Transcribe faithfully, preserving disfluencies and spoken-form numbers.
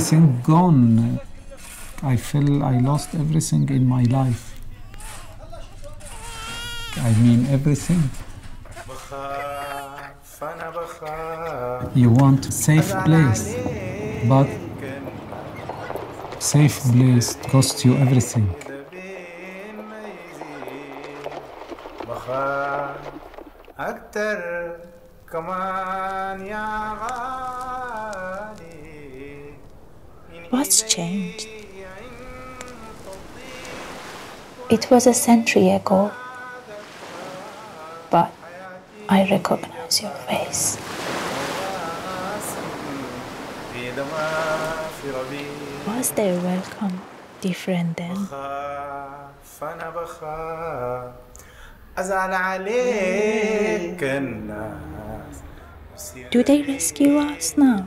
everything gone. I feel I lost everything in my life. I mean everything. You want a safe place, but safe place costs you everything. What's changed? It was a century ago, but I recognize your face. Was their welcome different then? Do they rescue us now?